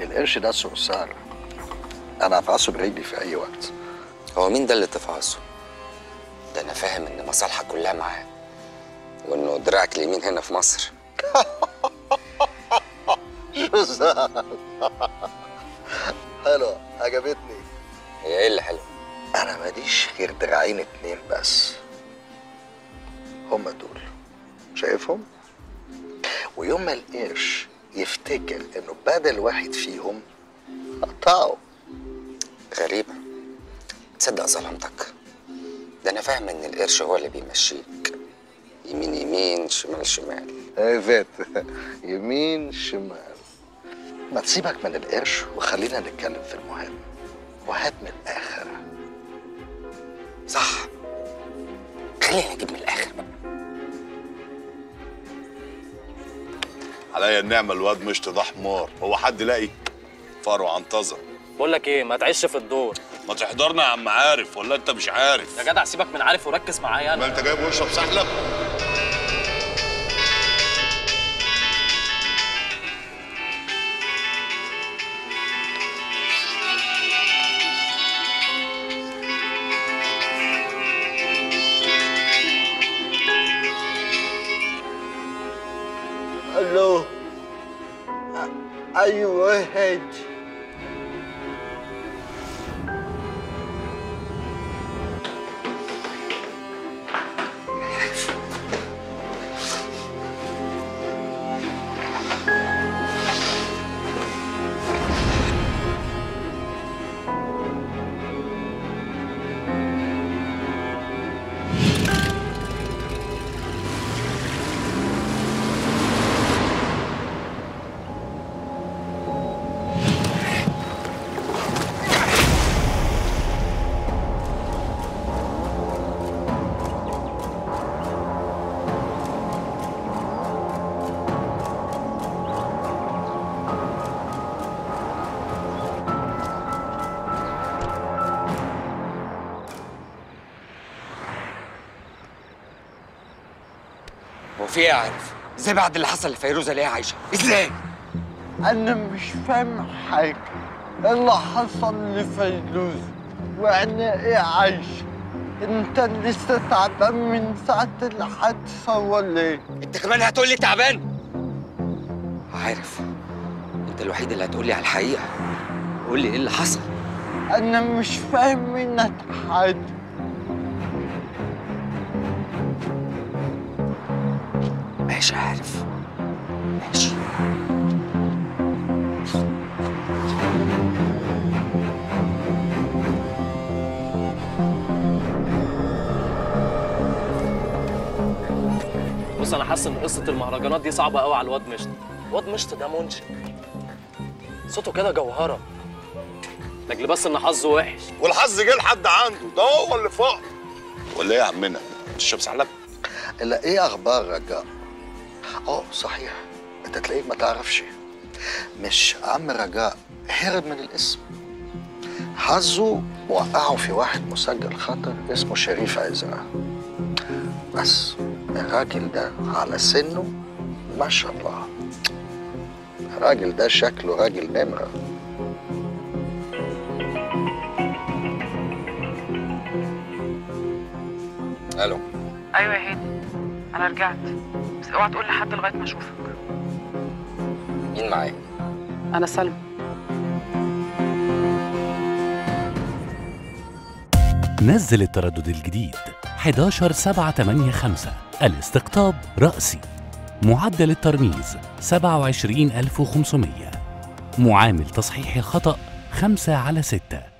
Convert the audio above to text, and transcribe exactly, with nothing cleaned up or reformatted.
القرش ده صرصار، انا هفعصه برجلي في اي وقت. هو مين ده اللي تفعصه؟ ده انا فاهم ان مصالحك كلها معاه، وانه دراعك اليمين هنا في مصر. شو زعل؟ حلوه، عجبتني. هي ايه اللي حلو؟ انا ماليش غير دراعين اتنين بس، هما دول، شايفهم؟ ويوم ما القرش يفتكر انه بدل واحد فيهم قطعه. غريبة، تصدق ظلمتك. ده انا فاهم ان القرش هو اللي بيمشيك يمين يمين شمال شمال. ايه فات، يمين شمال. ما تسيبك من القرش وخلينا نتكلم في المهم، وهات من الاخر. صح، خلينا نجيب من الاخر بقى. عليا النعمه الواد مشط ده حمار، هو حد لاقي فارو عنطزه. بقول لك ايه، ما تعيش في الدور، ما تحضرنا يا عم عارف، ولا انت مش عارف؟ يا جدع سيبك من عارف وركز معايا انا. ما انت جايب وشرب سحلب. الو، اي واحد؟ في ايه يا عارف؟ ازاي بعد اللي حصل لفيروزه اللي هي عايشه؟ ازاي؟ انا مش فاهم حاجه، اللي حصل لفيروزه وانا ايه عايشه؟ انت لسه تعبان من ساعه الحادثه ولا ايه؟ انت كمان هتقول لي تعبان؟ عارف، انت الوحيد اللي هتقول لي على الحقيقه. قول لي ايه اللي حصل؟ انا مش فاهم منك حاجه. مش عارف. ماشي. بص، انا حاسس ان قصه المهرجانات دي صعبه قوي على الواد مشط. الواد مشط ده منشق، صوته كده جوهره، لاجل بس ان حظه وحش. والحظ جه لحد عنده، ده هو اللي فقر. ولا ايه يا عمنا؟ الشمس سحلب؟ لا ايه اخبارك يا؟ اه صحيح، انت تلاقيك ما تعرفش. مش عم رجاء هرب من الاسم، حظه وقعه في واحد مسجل خطر اسمه شريف عزرا. بس الراجل ده على سنه ما شاء الله، الراجل ده شكله راجل نمره. الو. ايوه يا هادي، انا رجعت، بس اوعى تقول لحد لغايه ما اشوفك. مين معايا؟ انا سلمى. نزل التردد الجديد واحد واحد سبعة تمانية خمسة، الاستقطاب رأسي، معدل الترميز سبعة وعشرين ألف وخمسمية، معامل تصحيح الخطأ خمسة على ستة.